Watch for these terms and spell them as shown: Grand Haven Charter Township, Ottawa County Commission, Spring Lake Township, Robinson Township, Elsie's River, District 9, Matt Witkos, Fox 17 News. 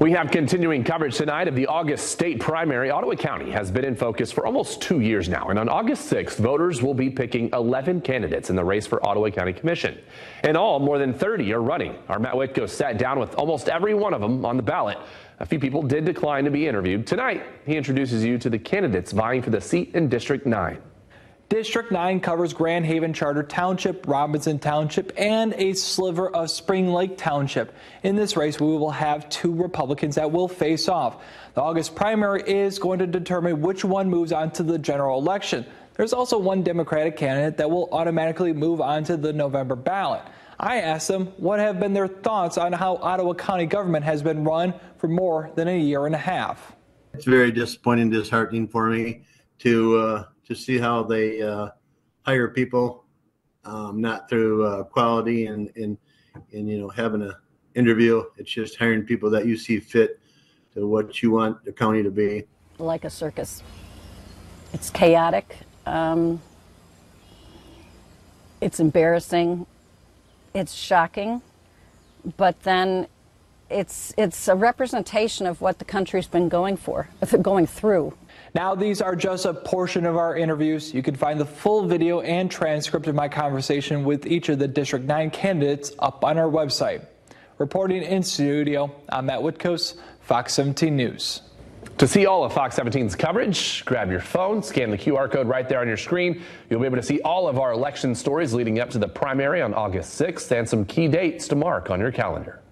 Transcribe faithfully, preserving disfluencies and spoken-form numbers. We have continuing coverage tonight of the August state primary. Ottawa County has been in focus for almost two years now, and on August sixth, voters will be picking eleven candidates in the race for Ottawa County Commission. In all, more than thirty are running. Our Matt Witkos sat down with almost every one of them on the ballot. A few people did decline to be interviewed. Tonight, he introduces you to the candidates vying for the seat in District nine. District nine covers Grand Haven Charter Township, Robinson Township, and a sliver of Spring Lake Township. In this race, we will have two Republicans that will face off. The August primary is going to determine which one moves on to the general election. There's also one Democratic candidate that will automatically move on to the November ballot. I asked them what have been their thoughts on how Ottawa County government has been run for more than a year and a half. It's very disappointing, disheartening for me to uh, to see how they uh, hire people, um, not through uh, quality and, and, and, you know, having an interview. It's just hiring people that you see fit to what you want the county to be. Like a circus. It's chaotic. Um, it's embarrassing. It's shocking. But then it's, it's a representation of what the country's been going for, going through. Now, these are just a portion of our interviews. You can find the full video and transcript of my conversation with each of the District nine candidates up on our website. Reporting in studio, I'm Matt Witkos, Fox seventeen News. To see all of Fox seventeen's coverage, grab your phone, scan the Q R code right there on your screen. You'll be able to see all of our election stories leading up to the primary on August sixth and some key dates to mark on your calendar.